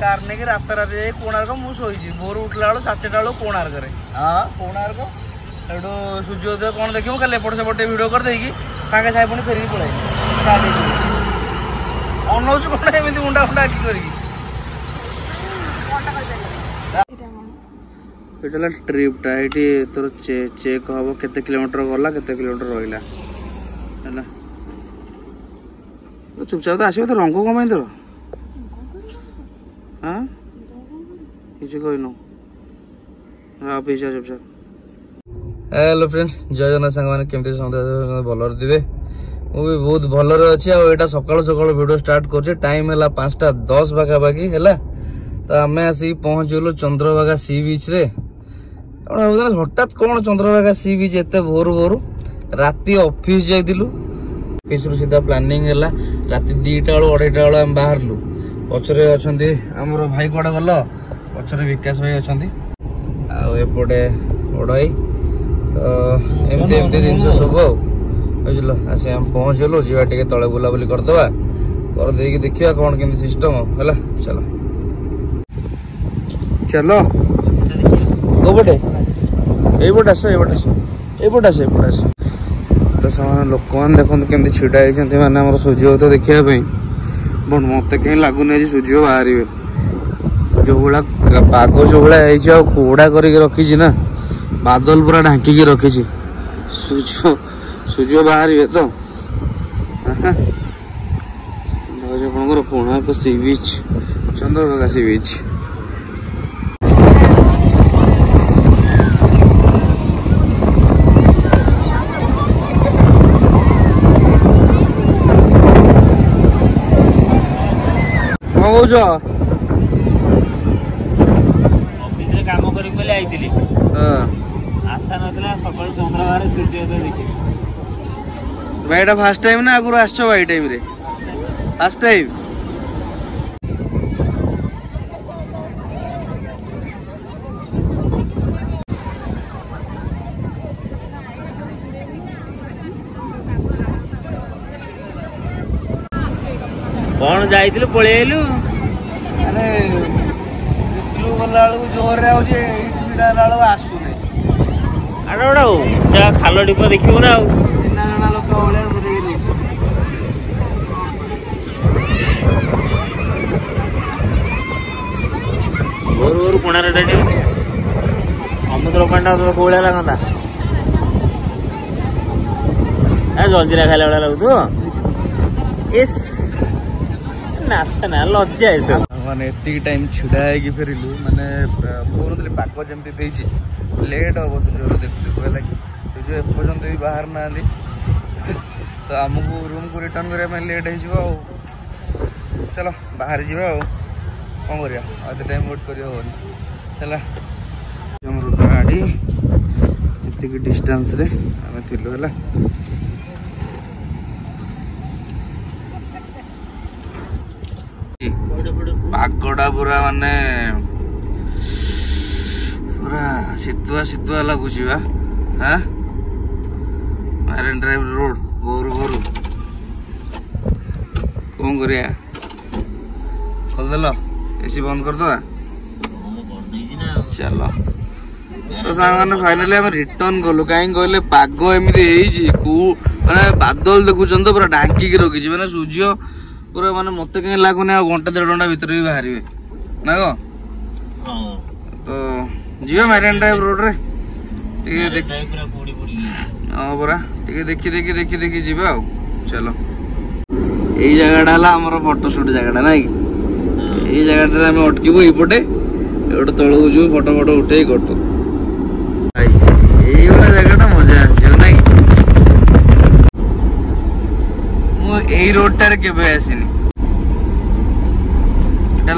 Car ने रास्तार कोणार्क मुझे भोर उठला बेलू 7टा कोणार्क हाँ कोणार्क सूर्योदय कौन देखो कल एपट सेपटे भिड करदे सागे सागे पुणी फेरिक पड़े अनौच कौन एमती मुंडा फुंडा आखि कर ट्रिपटा ये तोर चेक हम केते किलोमीटर गला केते किलोमीटर रहा है चुपचाप तो आसो तो रंग कम तोर हाँ किसी कहन हाँ पीछा चुपचाप। हेलो फ्रेंड्स जय जगन्नाथ सांग मैंने केमती समझे भल दे मु भी बहुत भलर अच्छे आटा सका सका भिड स्टार्ट कर टाइम है 5:10 पाखापाखि है तो आम आसिक पहुँचल चंद्रभागा सी बीच रे हटात कौन चंद्रभागा सी बीच एत भोर भोर राति ऑफिस जाइलु अफिस रु सीधा प्लानिंग है राति 2टा 2:30 आम बाहर लु पचरे अच्छा आम भाई कड़े गल पचरे विकास भाई अच्छा आपटे बड़ाई तो एमती एमती जिन सब आ बुझल आसे आम पहुँचलु जीवा टे तले बुलाबुली करदे करदे देखा कौन केमती सिस्टम है चलो चलो गोपटे यपट आस एपट आस एपट आस एपट आस तो लोक मैंने देखते केमती छिड़ा होती मैंने आम सूर्योदय तो देखापी बट मत कहीं लगुन आज सूर्य बाहर जो भाया पाग जो भाया कोड़ा करके रखी ना बादल पूरा ढांकी रखी सूर्य सूर्य बाहर हुए तो कोणार्क सी बीच चंद्रभागा सी बीच कौन कौच अफिस काम करी आशा ना सकाल चंद्रभागा सूर्योदय देखिए भाई फर्स्ट टाइम ना आगुरी आस टाइम रे फर्स्ट टाइम कौन जाइलु पल अरे बितलू गला जोर आसुना आड़े गोटे खाल डीप देखू ना समुद्र पंडा कोड़ा लगता जलजीरा खाला भाया लगुत ना लज्जा मैंने टाइम छिड़ा है फेरिलु मैंने कहूँ पाक जमी लेट हम सूर्य देखते सूर्य एपर्त भी बाहर ना तो आमको रूम को रिटर्न करने लेट हो चलो बाहर जावा कौन कर टाइम वेट कर गाड़ी इतनी डिस्टेंस रे आम थीलु है पागड़ा पूरा माने पूरा शीतुआ शीतुआ लगुच मरीन ड्राइव रोड बोर बोर कौन कर खोलदेल एसी बंद करदे चलो तो सांग फाइनाली आम रिटर्न कलु कहीं कहले पाग एमती मैंने बादल देखुं पूरा ढांकी रखी मैंने सूर्य पूरा माने मत कहीं लगुनि आ घंटे 1.5 घंटा भर भी बाहर ना कौ तो जी मरीन ड्राइव रोड रे हाँ परा देखी देखी देखी देखी जी चलो यही जगह फटोशूट जगह ना कि जगह अटकबू यपटे गोटे तौक जो फटो फटो उठे कटु ये जगह मजा आना कि रोड टार के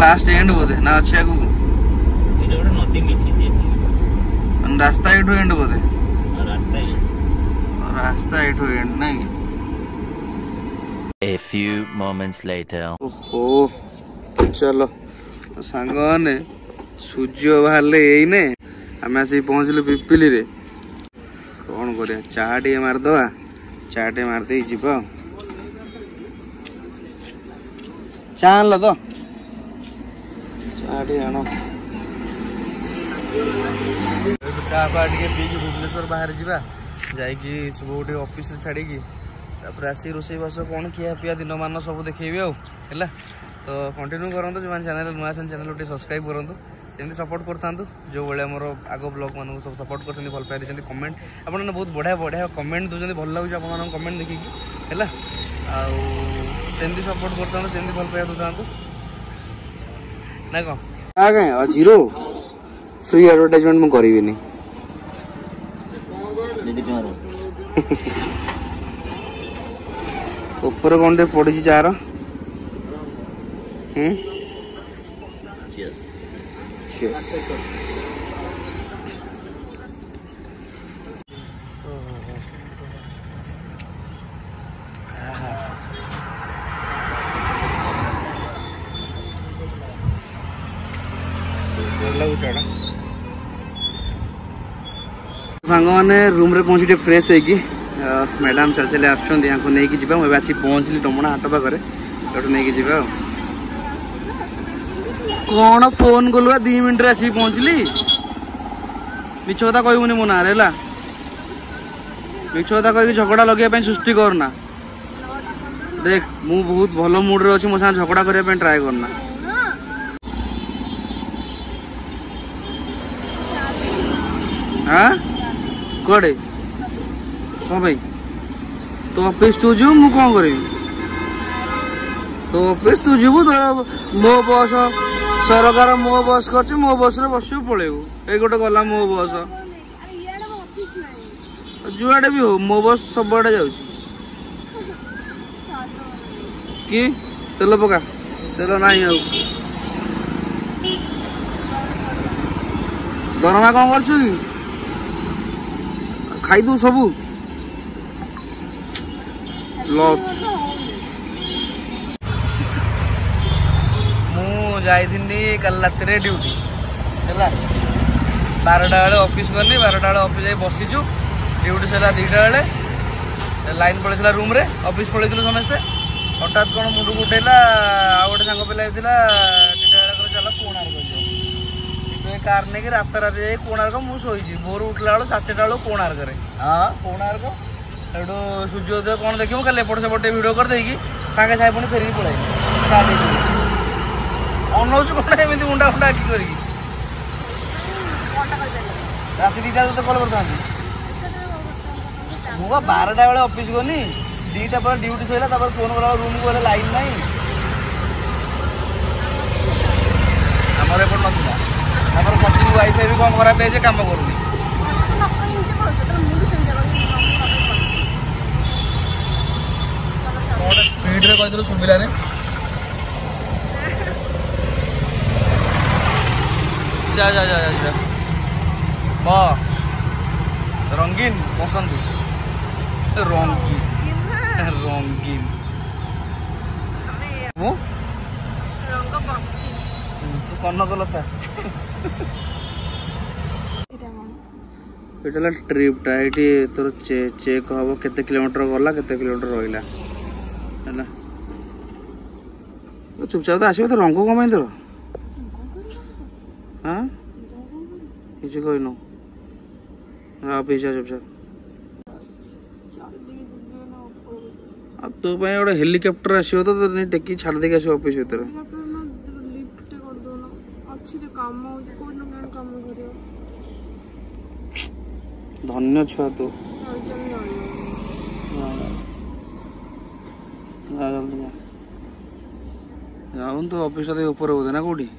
लास्ट एंड बोधे ना अच्छे आगे रास्ता एंड बोधे रास्ता नहीं। A few moments later. ओहो, चलो सांगने सूर्य बाहर यही ने आम आस पहुँचल पिपिली रे कौन कर चाह टे मारदा चाह टे मारदे जी चाह तो पीकि भुवनेश्वर बाहर जावा जाकि सब गोटे ऑफिस छाड़ी आसिक रोसई बास कौन खिया पिया दिन मान सब देखेबी आला तो कंटिन्यू करूँ जो चैनल नुआ चैनल सब्सक्राइब करूँ सपोर्ट करूँ जो भाई मोर आग ब्लॉग मानक सब सपोर्ट करते भल पाई कमेंट आप बहुत बढ़िया बढ़िया कमेंट दूसरी भल लगुच आप कमेंट देखिकी है आमती सपोर्ट करमती भल पाइबा दूसरा ना कौन जीरो फ्री एडवर्टाइजमेंट मुझे कर ऊपर कौन पड़ी चार सांग मैंने रूम रे पहुंची फ्रेश है कि मैडम चल चले आपको नहीं जावा मुझे आसिक पहुँचली डमणा हाट पाखे तो नहीं जावा कौन फोन कलुआ दी मिनट आसिक पहुँचली मिछ कथा कहबूनी मो ना मिछ कथा कह झगड़ा लगे सृष्टि करना देख मु बहुत भल मुड्रे अच्छी मो साथ झगड़ा करने ट्राए करना हाँ कड़े हाँ भाई तो ऑफिस तू जु मु कौन करी तो ऑफिस तू जीवु तो मो बस सरकार मो बस कर मो बस रे बस पलैबू ये गोटे गला मो बस जुआडे भी हो मो बस सब आड़े जाऊँ कि तेल पका तेल ना दरमा कौन कर खाईदू सबू लॉस मु जाइदिनी कल रात ड्यूटी है बारटा बेले ऑफिस गली बारटा बेले ऑफिस जाए बसीचु ड्यूटी सर दुईटा बेले लाइन पलैला रूम रे ऑफिस पलैलु समस्ते हठात कौन मुंड को उठेला आ गए सांग पिला चल कोणार्क जाओ कार नहीं रात रात जाए कोणार्क मुझे भोर उठला बेल 7टा बेल कोणार्क हाँ कोणार्क सूर्योदय कौन देखो कल एपट सेपट भिड करदे कि सागे सागे पुणी फेरिक पड़े अनौच कौन एम मुंडा फुंडा आखि कर रात दीटा जो कल करता मुझे बारटा बेले ऑफिस गली दीटा पर ड्यूटी सर फोन कर रूम को लाइन ना आमर एपट ना पति वाइफाई भी कम खराब है कम कर वीडियो में कोई तो सुबिला ने जा जा जा जा बा रंगीन पसंद रंगीन रंगीन मु रंग बंकी तू कन्न गलता एटा मन एटाला ट्रिप टा एटी तोर चेक होबो केते किलोमीटर गला केते किलोमीटर रहिला चुपचाप तो आसो तो रंग कम तोर हाँ किसी कह चुपचाप तो गोटे हेलीकॉप्टर आसो तो टेक छाड़ देक आस ऑफिस भर धन्य छुआ तू जाऊन तो ऑफिस ऊपर होते ना कौटी तो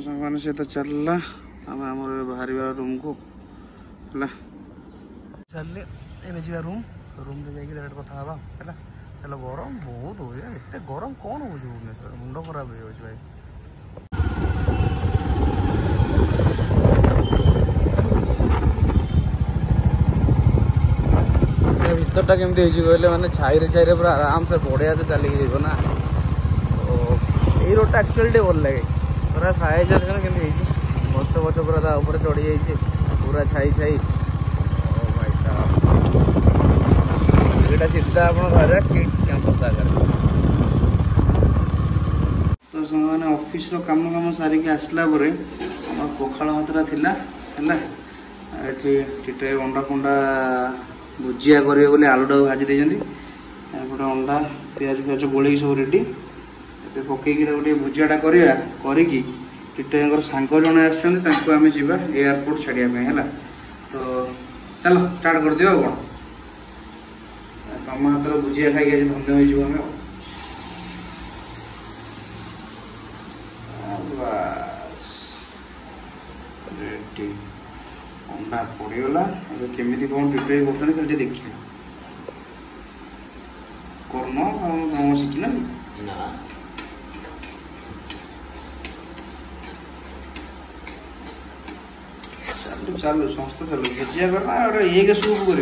सामान से तो चलला आम आम बाहर रूम को चलिए एवं जावा रूम रूम डायरेक्ट कथा हाँ है चलो गरम बहुत हो जाए गरम कौन हो भुवनेश्वर मुंड खराब हो जाए भाई भरटा केमती कहले मैंने छाई छाई पूरा आराम से बढ़िया से चलिक जाना तो ये रोडा एक्चुअली टे भल लगे पूरा छाई छाई कमी गच गच पूरा उपर चढ़ी जाइए पूरा छाई छाई ओ भाई साहब सीधा अपना घर कैंपस आकर। तो सामने ऑफिस रो काम काम सारिक आसला पखाड़ भातरा थिला टीटे अंडा कुंडा भुजिया करेंगे बोले आलूटा भाजी देछंदी गोटे अंडा प्याज प्याज गोल सब रेडी पकईकि गोटे भुजियाटा करवा करी टीटे सांग जन आम जावा एयरपोर्ट छाड़ापी है। तो चलो स्टार्ट करदे कौन तम हाथ भुजिया खाई धंधे हो अंडा पड़गला केमी कौन प्रिपेयर कर देखिए कर्ण कम शिखना चालू समस्त चलो भुजिया करना एक सूप कर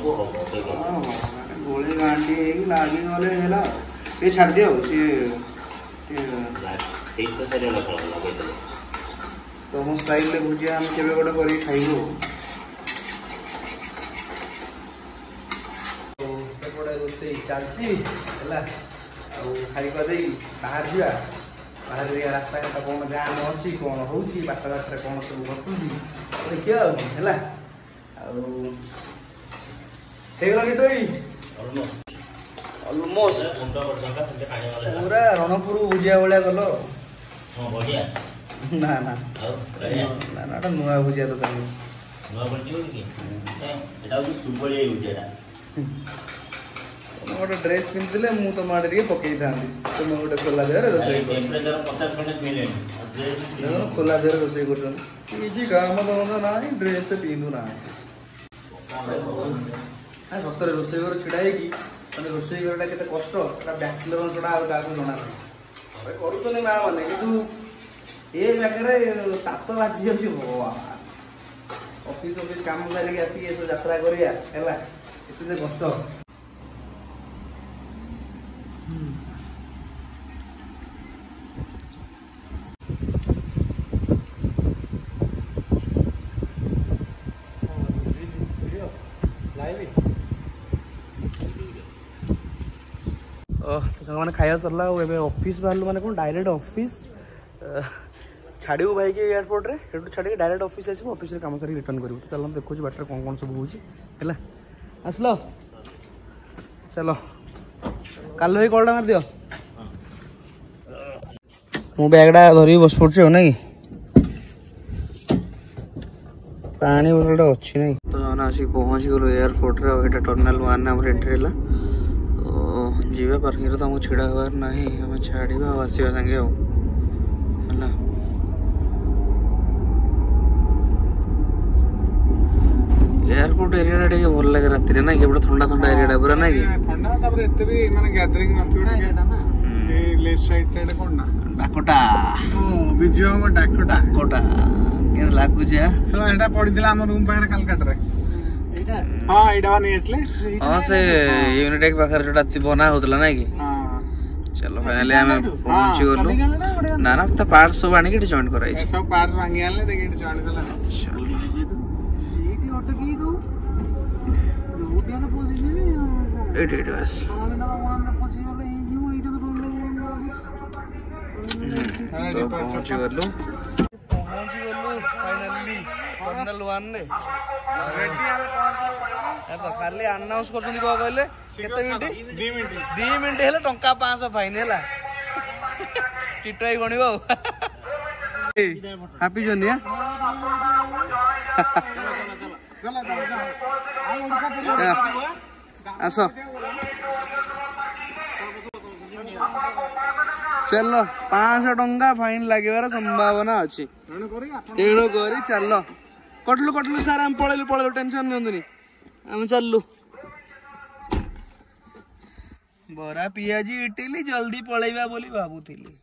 गोले गांडी लगे गले ये छाड़ दिया तुम स्टाइल भुजिया हम के गोटे कर खाइबू से गोटे रोसे चलती खाई कर बाहर जावा बाहर रास्ता घाट कौन जाम अच्छी कौन हो बाट घाट कौन सब घटुची देखिए है पूरा रणपुर भुजिया भाया गल ना ना ना नुआ भुजिया दुकान गोटे ड्रेस पिंधे मुझे तुम आड़े पकई था तुम गोटे खोला देह रोसई खोला देह रोसई कर ड्रेस तो पिंधु ना सतरे रोसई घर छिड़ा मैंने रोसई घर के कष्ट बैचलर छड़ा क्या जना कर माँ मैंने कि ये जगह ताप बाजी जाऊँगी भगवान अफिस् अफिस् कम सारे आसिक जरा कराला ये कष्ट मैंने खाया सरला ऑफिस बाहर मैंने कौन डायरेक्ट ऑफिस छाड़ू भाई के एयरपोर्ट रे छाड़ी डायरेक्ट ऑफिस आसबू ऑफिस काम सारी रिटर्न करूँ। तो चल हम देखु बाटर कौन कौन सब होगा आसल चलो कल भाई कलटा मार दियो मो बैगटा धरिक बस पड़े ना कि पानी बोतल अच्छी ना। तो मैंने आसिक पहुँच गलु एयरपोर्ट रे टर्मिनाल 1 आम एंट्री है जीवा पार्किंग तो हमको छिड़ा हबार ना आम छाड़ा आसवा सागे आला एयरपोर्ट एरिया टे भल लगे राति ना कि थंडा थंडा एरिया पूरा ना कि थंडा तापर एते भी माने गैदरिंग न थियो ना ए लेफ्ट साइड टे कोन ना डाकोटा ओ बिजो डाकोटा डाकोटा के लागु जे सो एटा पड़ी दिला हम रूम पाखर कलकत्ता रे एटा हां एटा नै असले हां से यूनिटेक पाखर जटा बना होतला ना कि हां चलो फाइनली हम पहुंच गलो ना ना तो पार्ट सब आनी के जॉइन कराई सब पार्ट मांगी आले देख के जॉइन करला चलो ये भी ऑटो की दो दो जना पोजी दे एट एट बस तो पहुंच गलो फाइनली टर्मिनल 1 ने रेडी आले पहुंच तो खाली अनाउंस करछन को कहले केते मिनिट 2 मिनिट हेले टंका 500 फाइन हेला टिट्राई गणिबो हैप्पी जर्नी आसो चलो 500 टंका फाइन लगे संभावना अच्छी तेणु कर चल कटलु कटलु सार आम पलू पलू टेनसन नि आम चलु बरा पियाजी इटिली जल्दी पलैबा बोली भाबुथिली।